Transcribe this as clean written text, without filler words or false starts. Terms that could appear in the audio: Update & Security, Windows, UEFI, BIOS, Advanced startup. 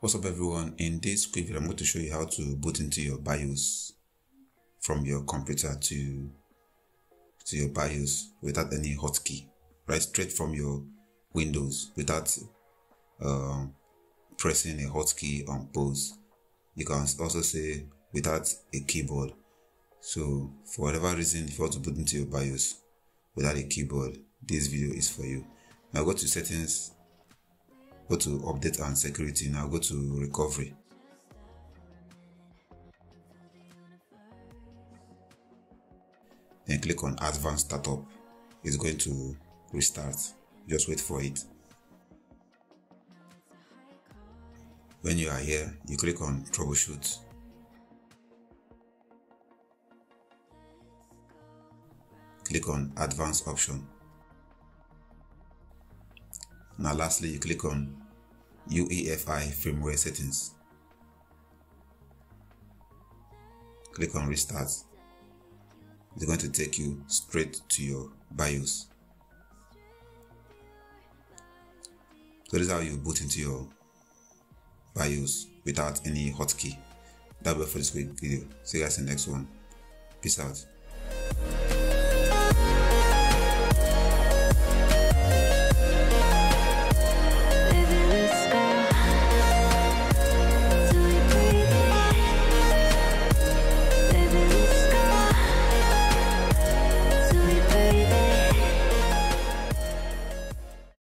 What's up everyone, in this quick video I'm going to show you how to boot into your BIOS from your computer to your BIOS without any hotkey, right? Straight from your Windows without pressing a hotkey on pause. You can also say without a keyboard. So for whatever reason, if you want to boot into your BIOS without a keyboard, this video is for you. Now go to settings, go to update and security. Now go to recovery. Then click on advanced startup. It's going to restart. Just wait for it. When you are here, you click on troubleshoot. Click on advanced option. Now lastly, you click on UEFI firmware settings. Click on restart. It's going to take you straight to your BIOS. So this is how you boot into your BIOS without any hotkey. That's it for this quick video. See you guys in the next one. Peace out.